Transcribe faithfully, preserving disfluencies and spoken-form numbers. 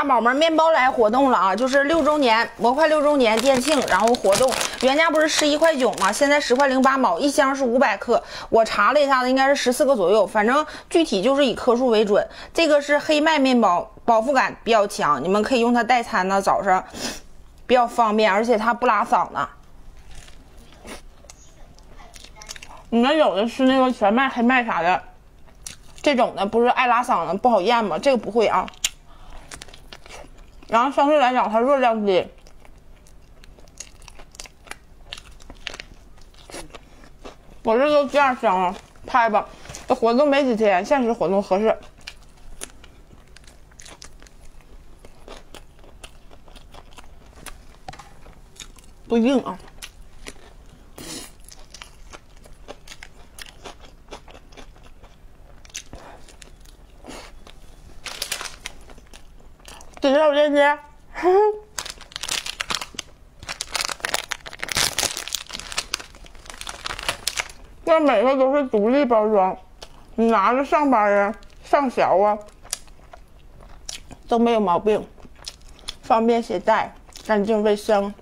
大宝们，面包来活动了啊！就是六周年模块六周年店庆，然后活动原价不是十一块九吗？现在十块零八毛，一箱是五百克。我查了一下子，应该是十四个左右，反正具体就是以克数为准。这个是黑麦面包，饱腹感比较强，你们可以用它代餐呢，早上比较方便，而且它不拉嗓子。 你们有的是那个全麦、黑麦啥的，这种的不是爱拉嗓子不好咽吗？这个不会啊。然后相对来讲，它热量低。我这都第二箱了，拍吧。这活动没几天，限时活动合适。不硬啊。 点击我链接，这每个都是独立包装，你拿着上班啊、上学啊都没有毛病，方便携带，干净卫生。